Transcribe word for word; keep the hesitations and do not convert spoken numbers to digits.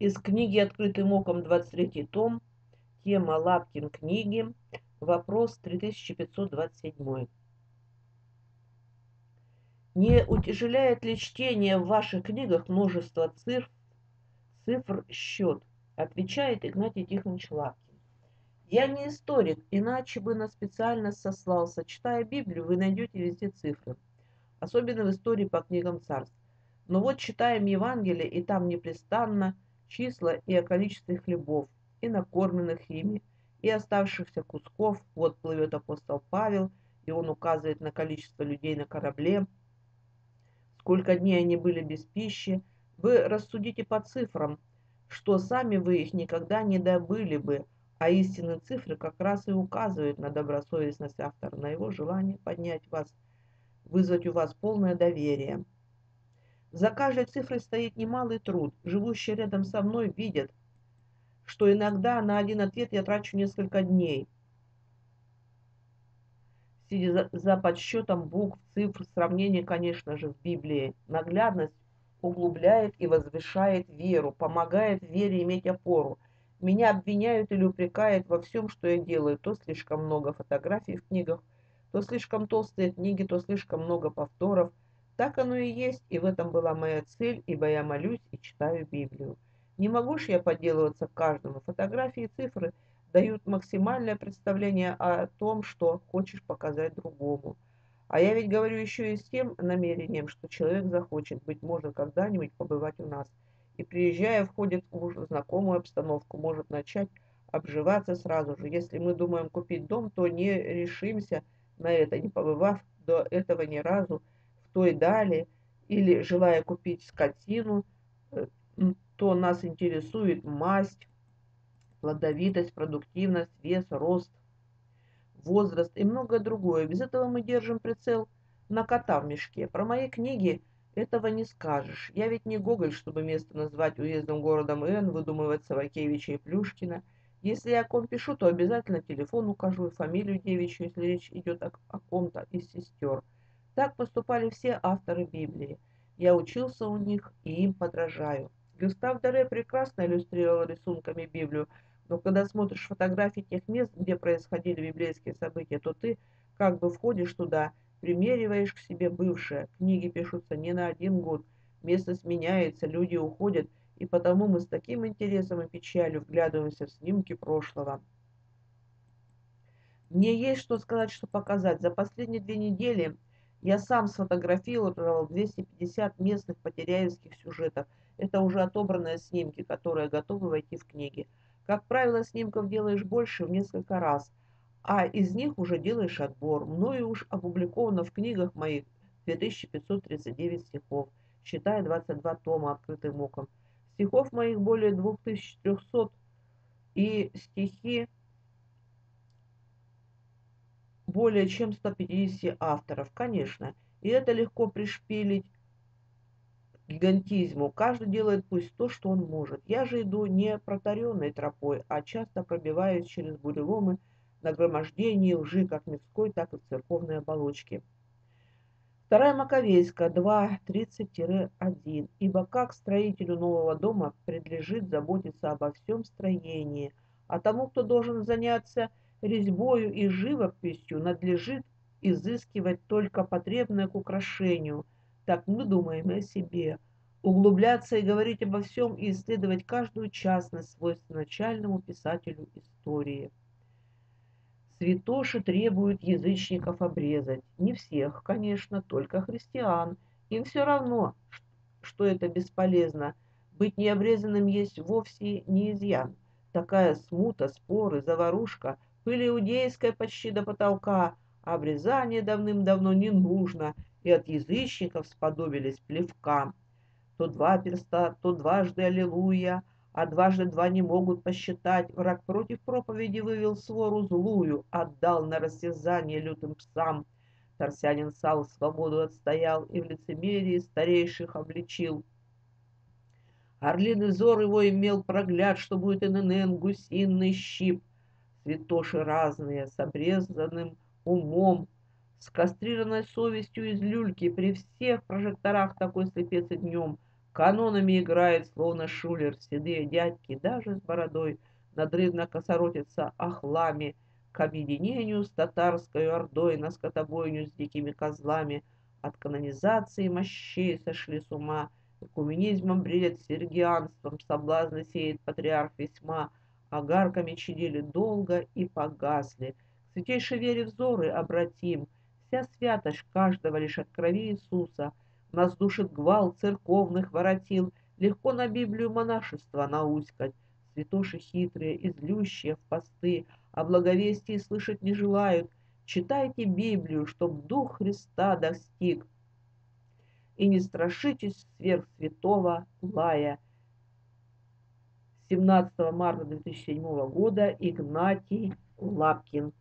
Из книги «Открытым оком», двадцать третий том, тема «Лапкин книги», вопрос три тысячи пятьсот двадцать семь. Не утяжеляет ли чтение в ваших книгах множество цифр, цифр счет? Отвечает Игнатий Тихонович Лапкин. Я не историк, иначе бы на специальность сослался. Читая Библию, вы найдете везде цифры, особенно в истории по книгам царств. Но вот читаем Евангелие, и там непрестанно числа и о количестве хлебов, и накормленных ими, и оставшихся кусков. Вот плывет апостол Павел, и он указывает на количество людей на корабле, сколько дней они были без пищи. Вы рассудите по цифрам, что сами вы их никогда не добыли бы, а истинные цифры как раз и указывают на добросовестность автора, на его желание поднять вас, вызвать у вас полное доверие. За каждой цифрой стоит немалый труд. Живущие рядом со мной видят, что иногда на один ответ я трачу несколько дней, сидя за, за подсчетом букв, цифр. Сравнение, конечно же, в Библии. Наглядность углубляет и возвышает веру, помогает вере иметь опору. Меня обвиняют или упрекают во всем, что я делаю. То слишком много фотографий в книгах, то слишком толстые книги, то слишком много повторов. Так оно и есть, и в этом была моя цель, ибо я молюсь и читаю Библию. Не могу ж я подделываться каждому. Фотографии и цифры дают максимальное представление о том, что хочешь показать другому. А я ведь говорю еще и с тем намерением, что человек захочет, быть может, когда-нибудь побывать у нас. И приезжая, входит в уже знакомую обстановку, может начать обживаться сразу же. Если мы думаем купить дом, то не решимся на это, не побывав до этого ни разу в той дали, или желая купить скотину, то нас интересует масть, плодовитость, продуктивность, вес, рост, возраст и многое другое. Без этого мы держим прицел на кота в мешке. Про мои книги этого не скажешь. Я ведь не Гоголь, чтобы место назвать уездным городом Н, выдумывать Савакевича и Плюшкина. Если я о ком пишу, то обязательно телефон укажу и фамилию девичью, если речь идет о, о ком-то из сестер. Так поступали все авторы Библии. Я учился у них и им подражаю. Густав Доре прекрасно иллюстрировал рисунками Библию, но когда смотришь фотографии тех мест, где происходили библейские события, то ты как бы входишь туда, примериваешь к себе бывшее. Книги пишутся не на один год, местность меняется, люди уходят, и потому мы с таким интересом и печалью вглядываемся в снимки прошлого. Мне есть что сказать, что показать. За последние две недели я сам сфотографировал двести пятьдесят местных потеряевских сюжетов. Это уже отобранные снимки, которые готовы войти в книги. Как правило, снимков делаешь больше в несколько раз, а из них уже делаешь отбор. Мною уж опубликовано в книгах моих две тысячи пятьсот тридцать девять стихов, считая двадцать два тома «Открытым оком». Стихов моих более двух тысяч трёхсот, и стихи более чем ста пятидесяти авторов, конечно. И это легко пришпилить гигантизму. Каждый делает пусть то, что он может. Я же иду не протаренной тропой, а часто пробиваюсь через буреломы нагромождений лжи, как мирской, так и в церковной оболочке. Вторая Маковейская, два тридцать один. Ибо как строителю нового дома предлежит заботиться обо всем строении, а тому, кто должен заняться резьбою и живописью, надлежит изыскивать только потребное к украшению. Так мы думаем о себе. Углубляться и говорить обо всем, и исследовать каждую частность свойственно начальному писателю истории. Святоши требуют язычников обрезать. Не всех, конечно, только христиан. Им все равно, что это бесполезно. Быть необрезанным есть вовсе не изъян. Такая смута, споры, заварушка, пыль иудейская почти до потолка, а обрезание давным-давно не нужно, и от язычников сподобились плевка. То два перста, то дважды аллилуйя, а дважды два не могут посчитать. Враг против проповеди вывел свору злую, отдал на растязание лютым псам. Тарсянин Савл свободу отстоял и в лицемерии старейших обличил. Орлиный зор его имел прогляд, что будет ННН, гусиный щип. Святоши разные, с обрезанным умом, с кастрированной совестью из люльки, при всех прожекторах такой слепец и днем. канонами играет, словно шулер, седые дядьки, даже с бородой, надрывно косоротится охлами, к объединению с татарской ордой, на скотобойню с дикими козлами, от канонизации мощей сошли с ума, экуменизмом бредят сергианством, соблазны сеет патриарх весьма, огарками чадили долго и погасли. К святейшей вере взоры обратим, вся святость каждого лишь от крови Иисуса. Нас душит гвал церковных воротил, легко на Библию монашество науськать. Святоши хитрые и злющие в посты, о благовестии слышать не желают. Читайте Библию, чтоб Дух Христа достиг, и не страшитесь сверхсвятого лая. семнадцатого марта две тысячи седьмого года Игнатий Лапкин.